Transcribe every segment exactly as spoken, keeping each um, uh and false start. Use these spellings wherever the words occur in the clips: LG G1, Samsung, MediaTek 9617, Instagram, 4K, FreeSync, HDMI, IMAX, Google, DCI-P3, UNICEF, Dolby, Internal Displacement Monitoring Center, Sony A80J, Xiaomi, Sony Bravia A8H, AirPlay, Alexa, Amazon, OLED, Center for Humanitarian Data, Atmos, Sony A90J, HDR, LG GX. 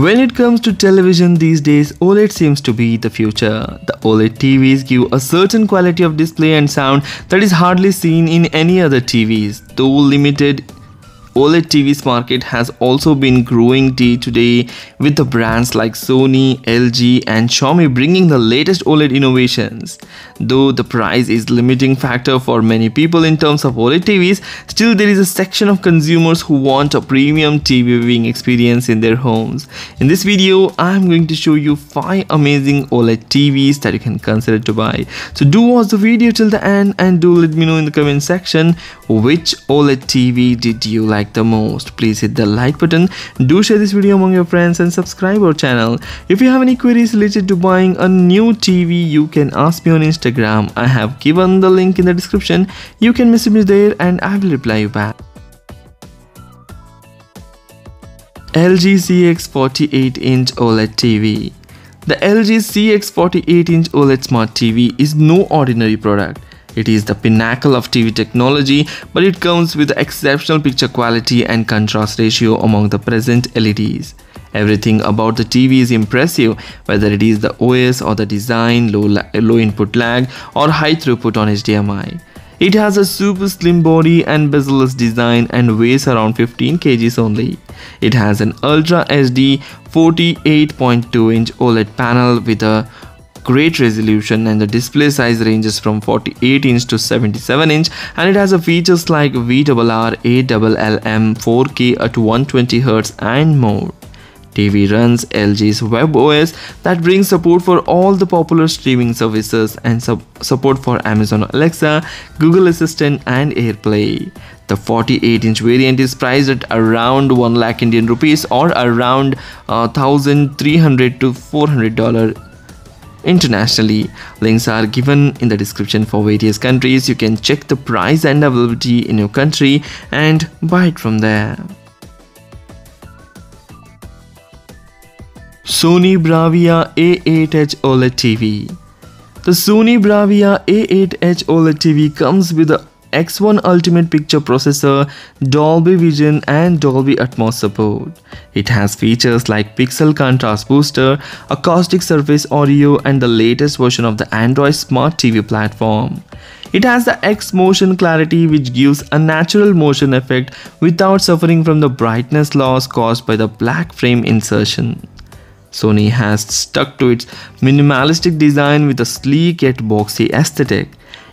When it comes to television these days, OLED seems to be the future. The OLED T Vs give a certain quality of display and sound that is hardly seen in any other T Vs. Though limited, OLED T Vs market has also been growing day to day, with the brands like Sony, L G and Xiaomi bringing the latest OLED innovations. Though the price is a limiting factor for many people in terms of OLED T Vs, still there is a section of consumers who want a premium T V viewing experience in their homes. In this video, I am going to show you five amazing OLED T Vs that you can consider to buy. So do watch the video till the end and do let me know in the comment section which OLED T V did you like the most. Please hit the like button, do share this video among your friends and subscribe our channel. If you have any queries related to buying a new T V, you can ask me on Instagram. I have given the link in the description. You can message me there and I will reply you back. L G C X forty-eight inch OLED T V. The L G C X forty-eight inch OLED Smart T V is no ordinary product. It is the pinnacle of T V technology, but it comes with exceptional picture quality and contrast ratio among the present L E Ds. Everything about the T V is impressive, whether it is the O S or the design, low, low input lag or high throughput on H D M I. It has a super slim body and bezel-less design and weighs around fifteen kilograms only. It has an Ultra H D forty-eight point two inch OLED panel with a great resolution, and the display size ranges from forty-eight inch to seventy-seven inch, and it has a features like V R R, A L L M, four K at one hundred twenty hertz and more. T V runs L G's web O S that brings support for all the popular streaming services and sub support for Amazon Alexa, Google Assistant and AirPlay. The forty-eight inch variant is priced at around one lakh Indian rupees or around uh, one thousand three hundred to four hundred dollars internationally. Links are given in the description for various countries. You can check the price and availability in your country and buy it from there. Sony Bravia A eight H OLED T V. The Sony Bravia A eight H OLED T V comes with a X one Ultimate Picture Processor, Dolby Vision and Dolby Atmos support. It has features like Pixel Contrast Booster, Acoustic Surface Audio and the latest version of the Android Smart T V platform. It has the X Motion Clarity, which gives a natural motion effect without suffering from the brightness loss caused by the black frame insertion. Sony has stuck to its minimalistic design with a sleek yet boxy aesthetic.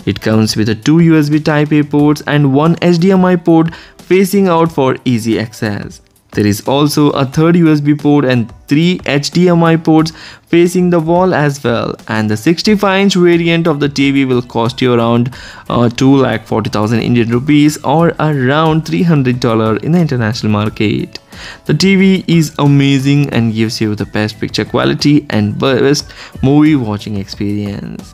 It comes with a two U S B Type A ports and one H D M I port facing out for easy access. There is also a third U S B port and three H D M I ports facing the wall as well. And the sixty-five inch variant of the T V will cost you around uh, two lakh forty thousand Indian rupees or around three hundred dollars in the international market. The T V is amazing and gives you the best picture quality and best movie watching experience.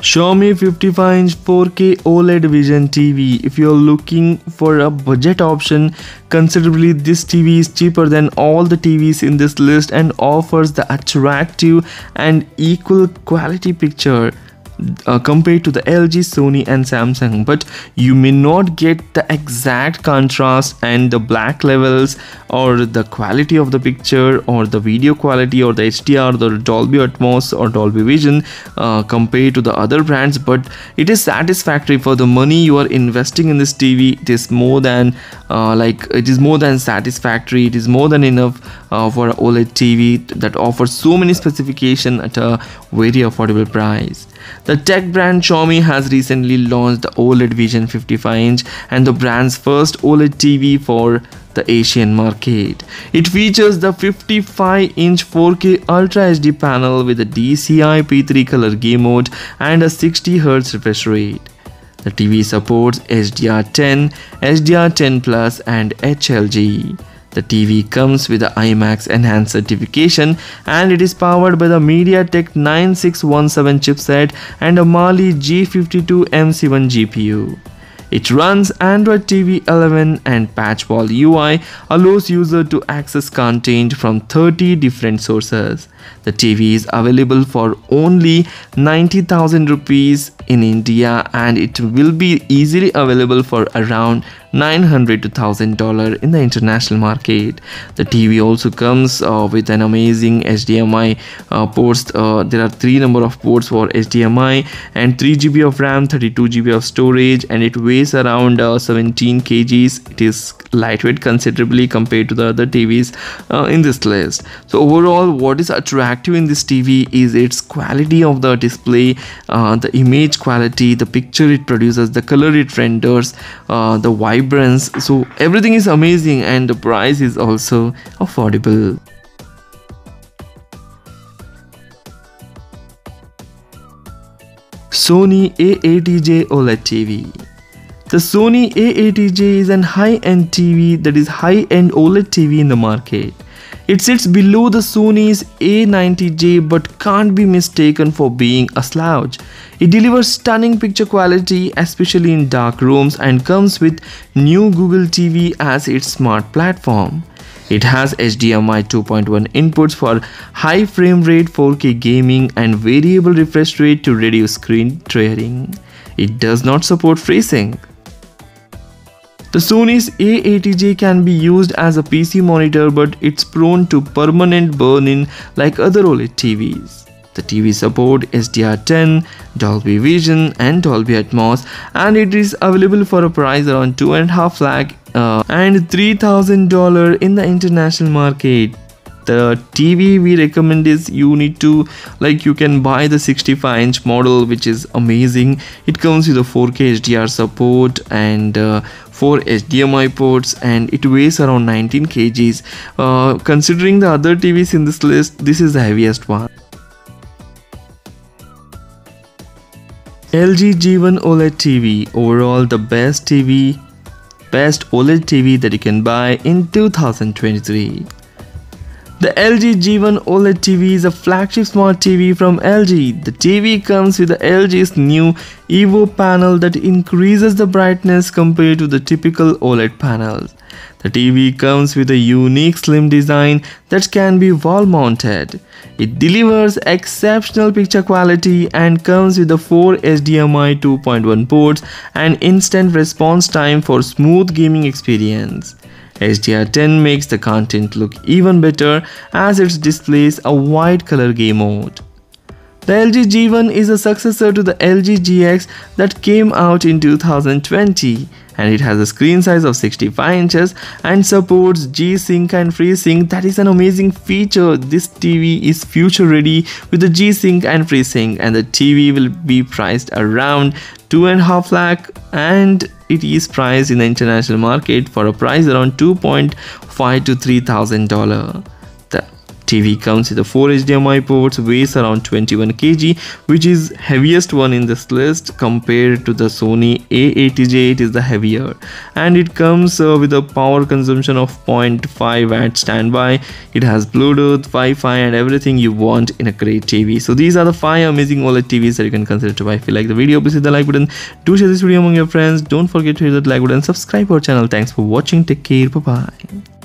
Xiaomi fifty-five inch four K OLED Vision T V. If you are looking for a budget option considerably, this T V is cheaper than all the T Vs in this list and offers the attractive and equal quality picture uh, compared to the L G, Sony and Samsung, but you may not get the exact contrast and the black levels or the quality of the picture or the video quality or the H D R, the Dolby Atmos or Dolby Vision uh, compared to the other brands, but it is satisfactory for the money you are investing in this T V. It is more than uh, like it is more than satisfactory. It is more than enough uh, for an OLED T V that offers so many specifications at a very affordable price. The tech brand Xiaomi has recently launched the OLED Vision fifty-five inch and the brand's first OLED T V for the Asian market. It features the fifty-five inch four K Ultra H D panel with a D C I P three color game mode and a sixty hertz refresh rate. The T V supports H D R ten, H D R ten plus and H L G. The T V comes with the IMAX enhanced certification and it is powered by the MediaTek nine six one seven chipset and a Mali G fifty-two M C one G P U. It runs Android T V eleven and Patchwall U I allows user to access content from thirty different sources. The T V is available for only ninety thousand rupees in India, and it will be easily available for around nine hundred to one thousand dollars in the international market. The T V also comes uh, with an amazing H D M I uh, ports. Uh, there are three number of ports for H D M I and three G B of RAM, thirty-two G B of storage, and it weighs around uh, seventeen kilograms. It is lightweight considerably compared to the other T Vs uh, in this list. So overall, what is attractive in this T V is its quality of the display, uh, the image quality, the picture it produces, the color it renders, uh, the vibrance. So everything is amazing, and the price is also affordable. Sony A eighty J OLED T V. The Sony A eighty J is an high-end T V, that is high-end OLED T V in the market. It sits below the Sony's A ninety J but can't be mistaken for being a slouch. It delivers stunning picture quality, especially in dark rooms, and comes with new Google T V as its smart platform. It has H D M I two point one inputs for high frame rate four K gaming and variable refresh rate to reduce screen tearing. It does not support FreeSync. The Sony's A eighty J can be used as a P C monitor, but it's prone to permanent burn-in like other OLED T Vs. The T V supports H D R ten, Dolby Vision and Dolby Atmos, and it is available for a price around two and a half lakh uh, and three thousand dollars in the international market. The T V we recommend is you need to like you can buy the sixty-five inch model, which is amazing. It comes with a four K H D R support and uh, four H D M I ports, and it weighs around nineteen kilograms. Uh, considering the other T Vs in this list, this is the heaviest one. L G G one OLED T V, overall the best T V, best OLED T V that you can buy in two thousand twenty-three. The L G G one OLED T V is a flagship smart T V from L G. The T V comes with the L G's new Evo panel that increases the brightness compared to the typical OLED panels. The T V comes with a unique slim design that can be wall-mounted. It delivers exceptional picture quality and comes with the four H D M I two point one ports and instant response time for smooth gaming experience. H D R ten makes the content look even better as it displays a wide color game mode. The L G G one is a successor to the L G G X that came out in two thousand twenty, and it has a screen size of sixty-five inches and supports G sync and FreeSync. That is an amazing feature. This T V is future ready with the G sync and FreeSync, and the T V will be priced around two and a half lakh, and it is priced in the international market for a price around two point five to three thousand dollars. The T V comes with the four H D M I ports, weighs around twenty-one kilograms, which is heaviest one in this list. Compared to the Sony A eighty J, it is the heavier, and it comes uh, with a power consumption of zero point five watt standby. It has Bluetooth, Wi-Fi and everything you want in a great T V. So these are the five amazing OLED T Vs that you can consider to buy. If you like the video, please hit the like button. Do share this video among your friends. Don't forget to hit that like button. Subscribe our channel. Thanks for watching. Take care. Bye bye.